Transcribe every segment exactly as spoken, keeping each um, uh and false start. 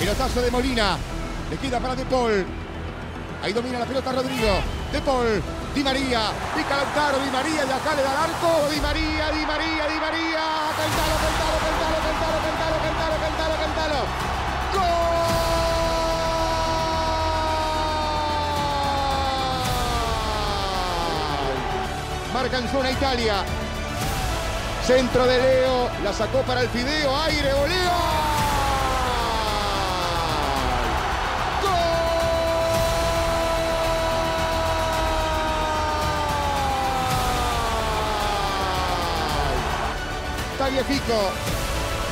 Pelotazo de Molina. Le queda para De Paul. Ahí domina la pelota Rodrigo. De Paul. Di María. Y Cantaro. Di María. Y acá le da el arco. Di María. Di María. Di María. Cantaro. Cantaro. Cantaro. Cantaro. Cantaro. Cantaro. Cantaro. Cantaro. ¡Gol! Marca en zona Italia. Centro de Leo. La sacó para el Fideo. Aire, voleo. ¡Gol! Tagliafico.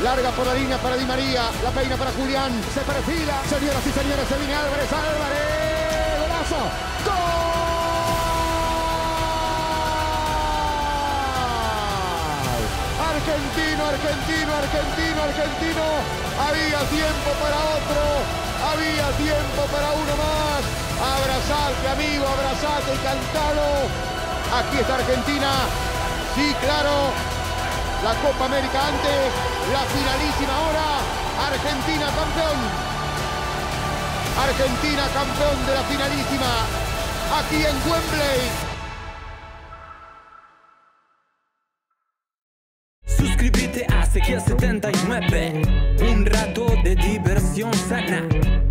Larga por la línea para Di María. La peina para Julián. Se perfila. Señoras y señores, se viene Álvarez. Álvarez. Golazo. ¡Gol! Argentino, argentino, argentino, argentino. Había tiempo para otro, había tiempo para uno más. Abrazate, amigo, abrazate y cantalo. Aquí está Argentina. Sí, claro. La Copa América antes, la finalísima ahora. Argentina campeón. Argentina campeón de la finalísima. Aquí en Wembley. Suscríbete a Zekiel setenta y nueve, un rato de diversión sana.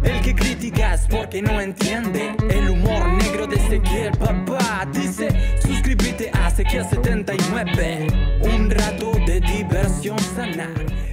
El que criticas porque no entiende el humor negro de Zekiel, papá. Dice, suscríbete a Zekiel setenta y nueve, un rato de diversión sana.